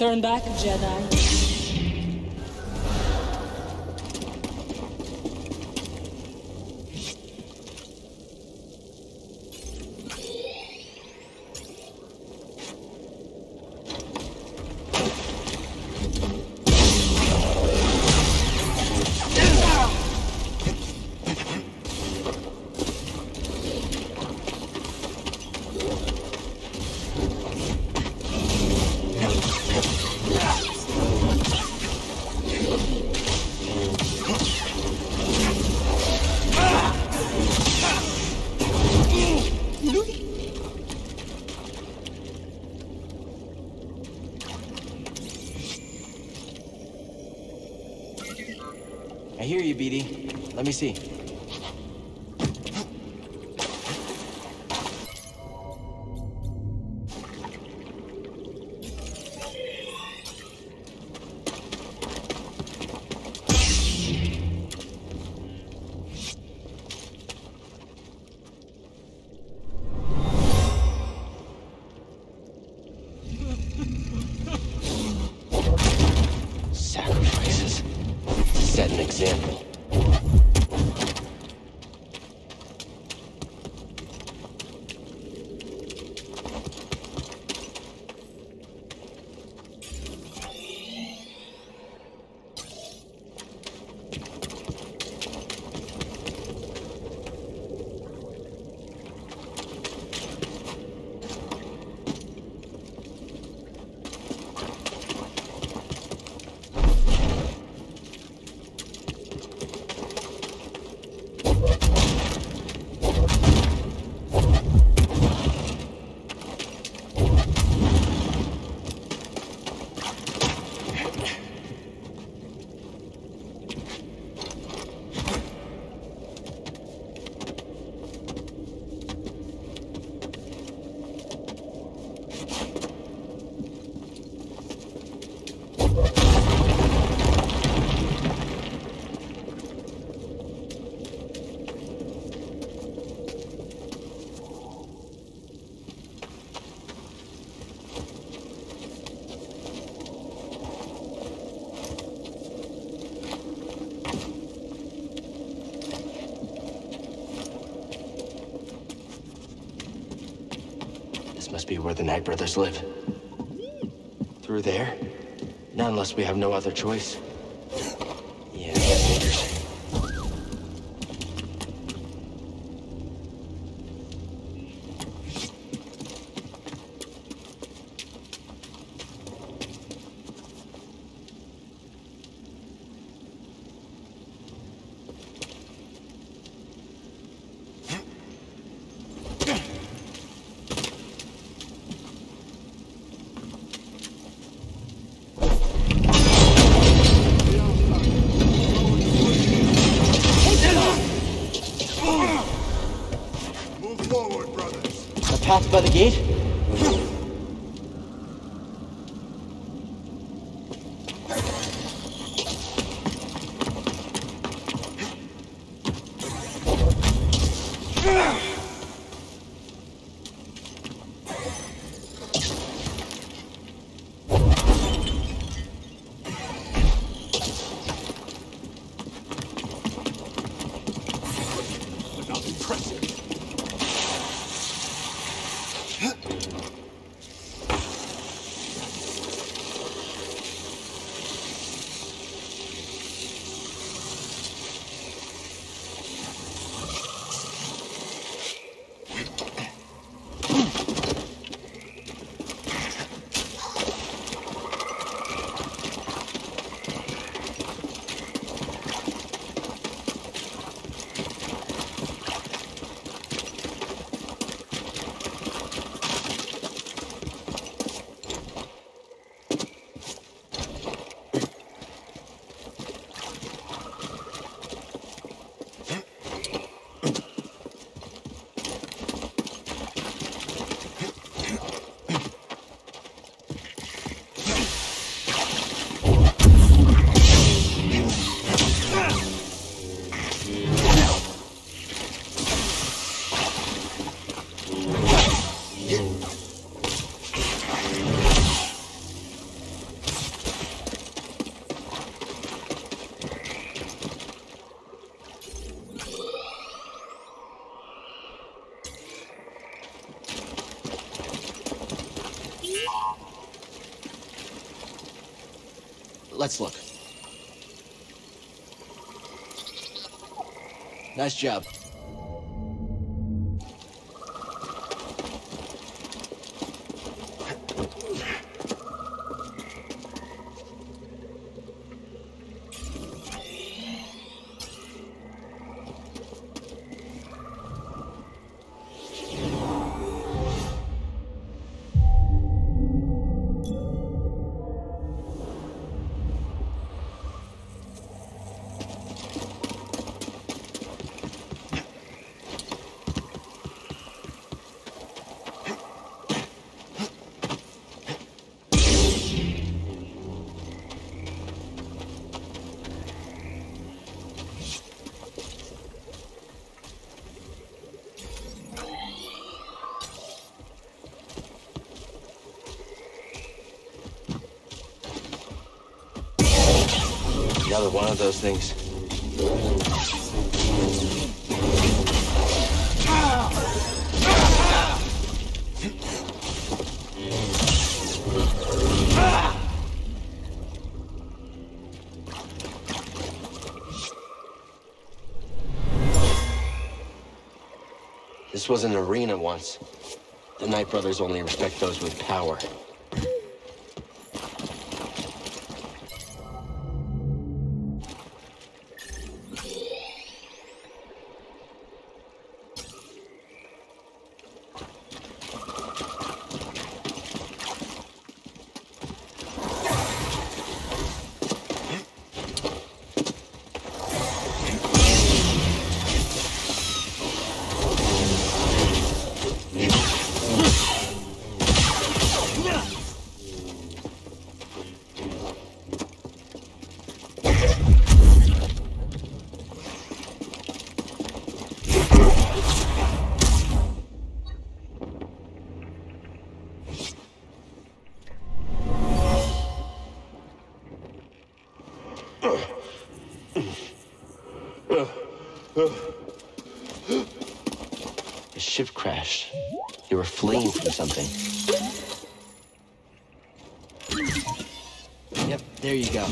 Turn back, Jedi. I hear you, BD. Let me see. Must be where the Nightbrothers live. Through there? Not unless we have no other choice. Yeah, that figures. Path by the gate? Huh? Let's look. Nice job. Another one of those things. This was an arena once. The Nightbrothers only respect those with power. The ship crashed. They were fleeing from something. Yep, there you go.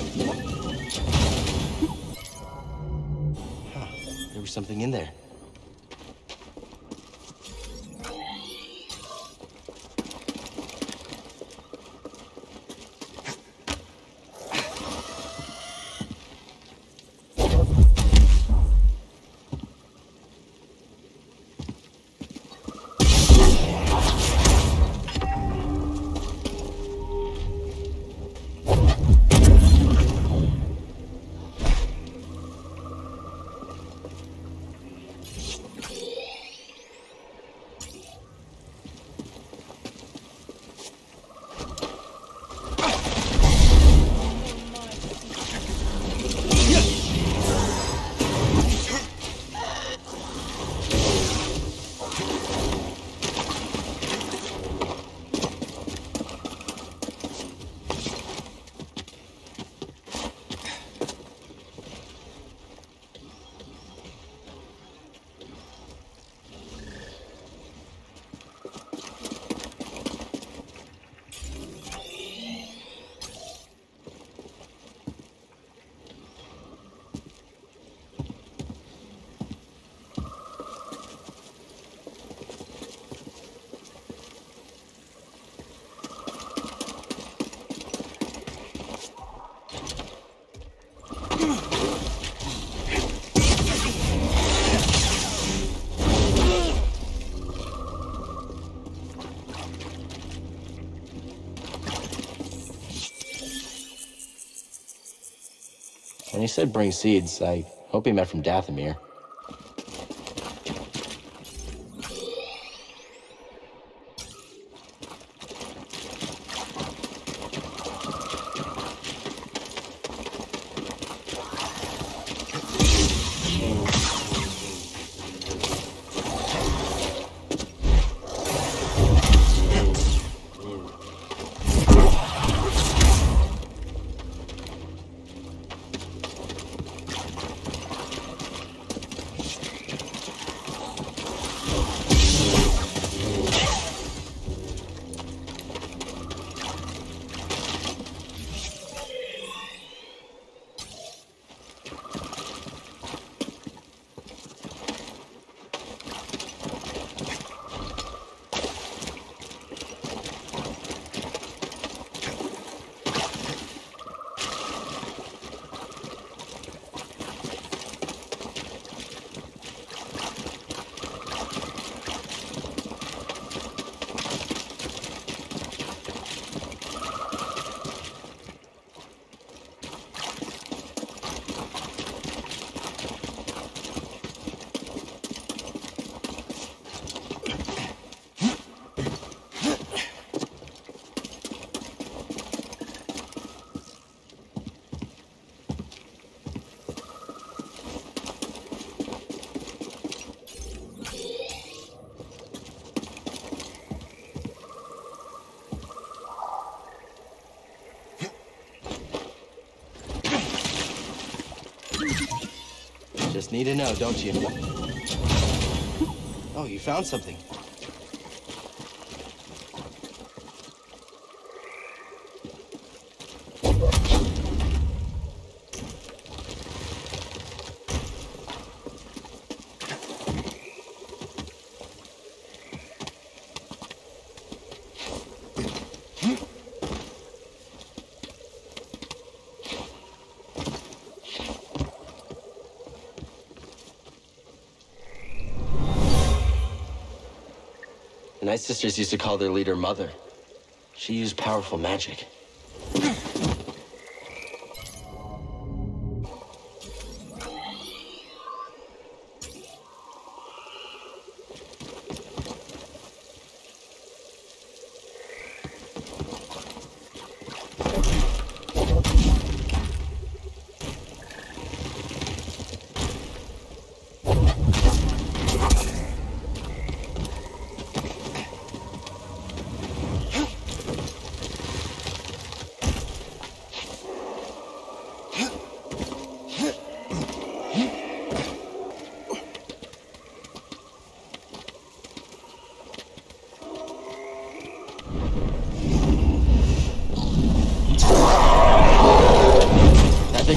Huh, there was something in there. When he said bring seeds, I hope he meant from Dathomir. Just need to know, don't you? Oh, you found something. Nightsisters used to call their leader Mother. She used powerful magic.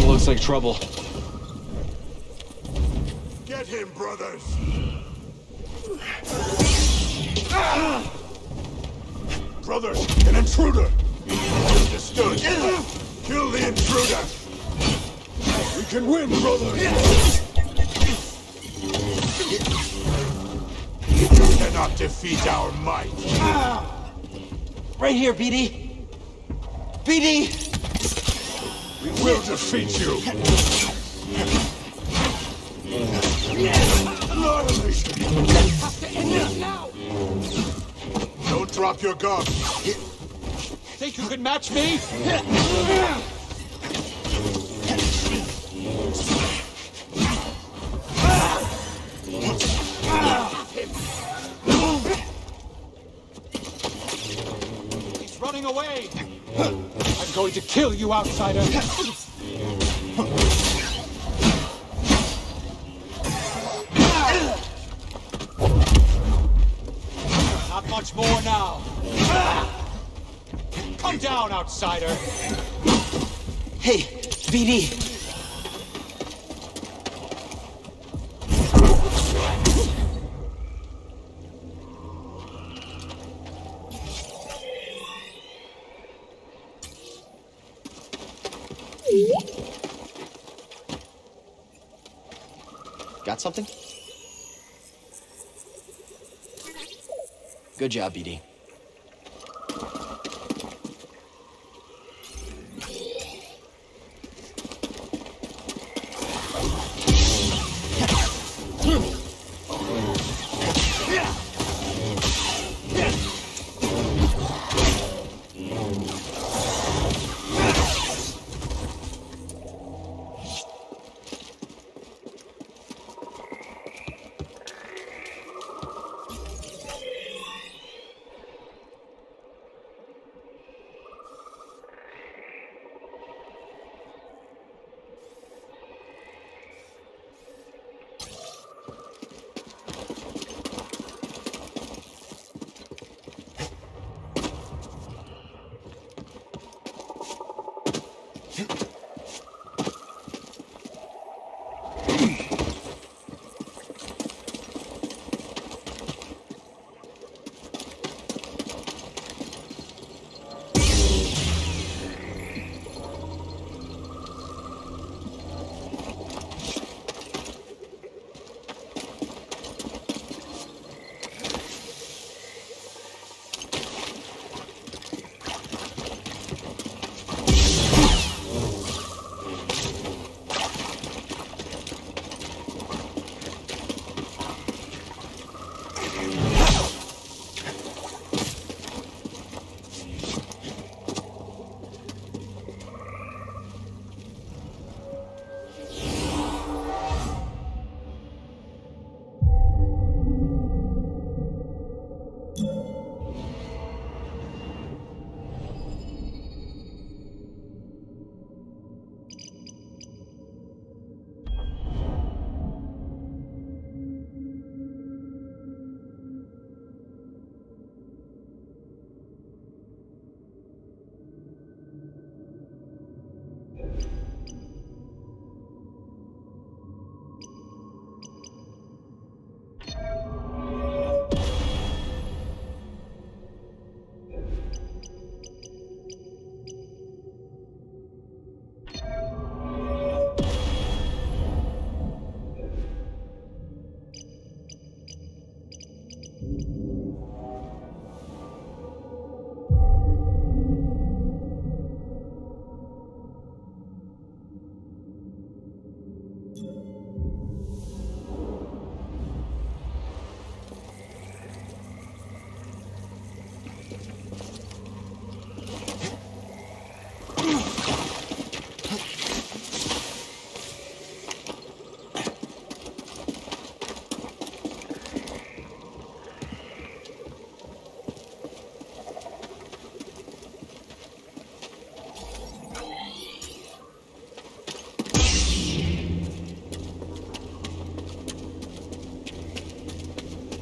Looks like trouble. Get him, brothers! Brothers, an intruder! Understood. Kill the intruder! We can win, brothers! You cannot defeat our might! Right here, BD! BD! We'll defeat you! Annihilation! Have to end this now! Don't drop your guard! Think you can match me? He's running away! I'm going to kill you, outsider! Not much more now! Come down, outsider! Hey, BD! Got something? Good job, BD.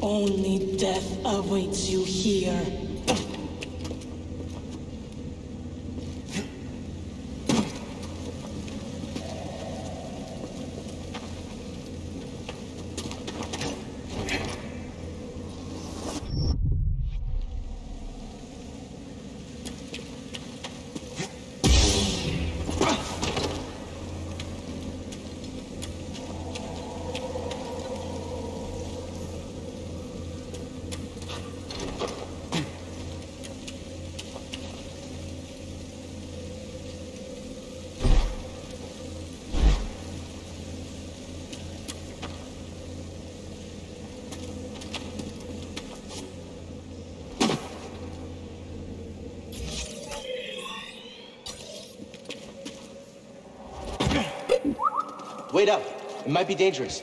Only death awaits you here. Wait up. It might be dangerous.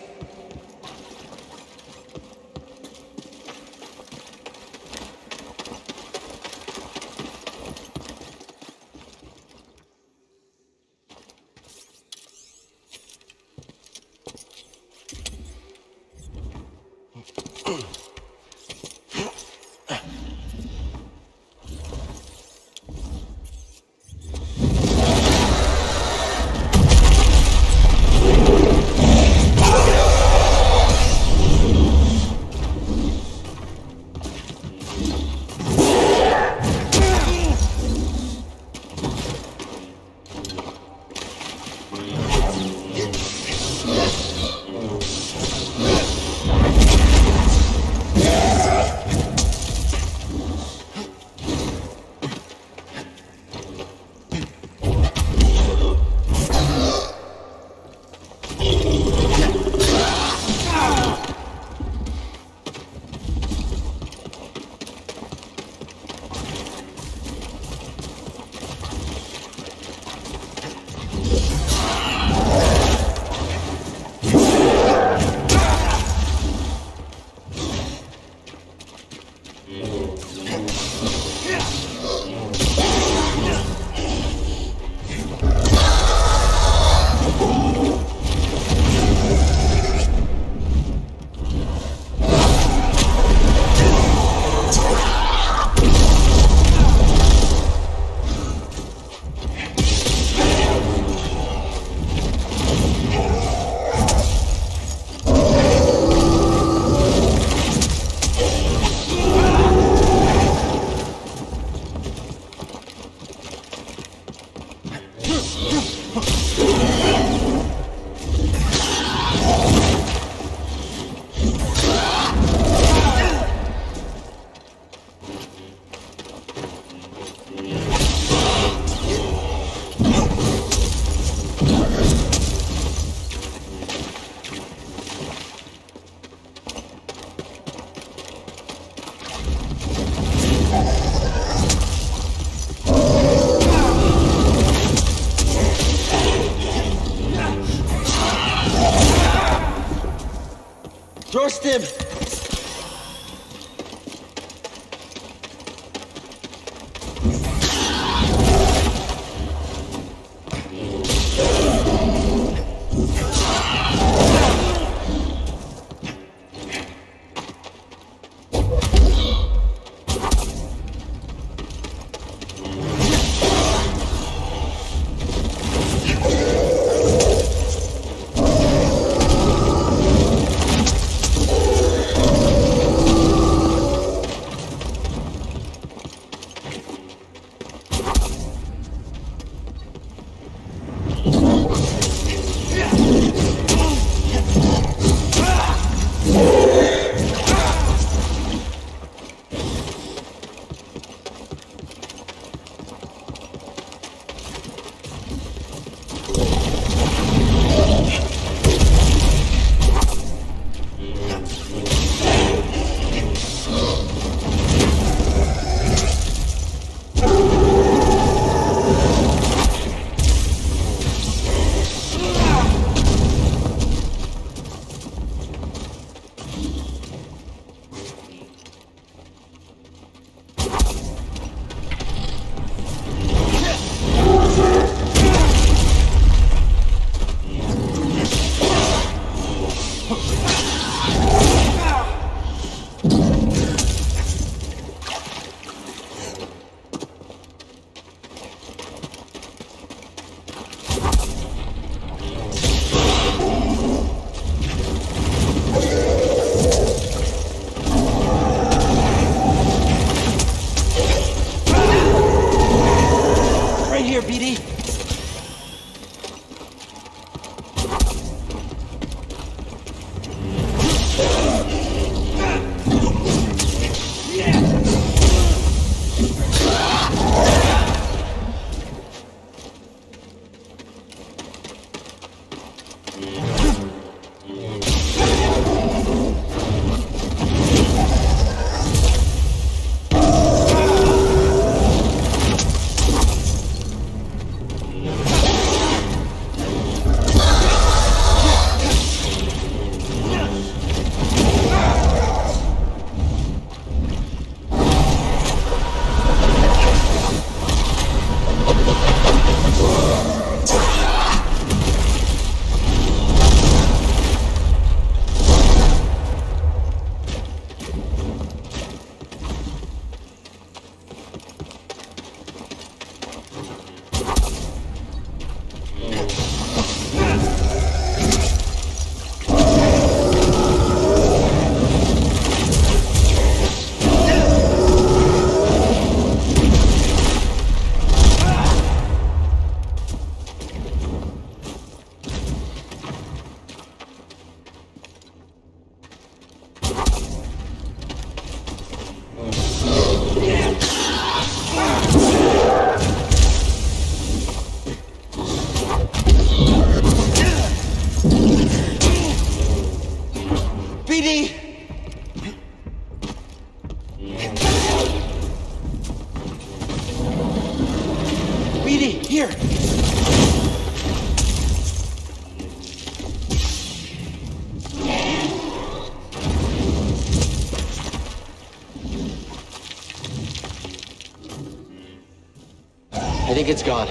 think it's gone.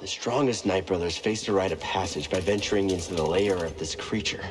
The strongest Nightbrothers faced a rite of passage by venturing into the lair of this creature.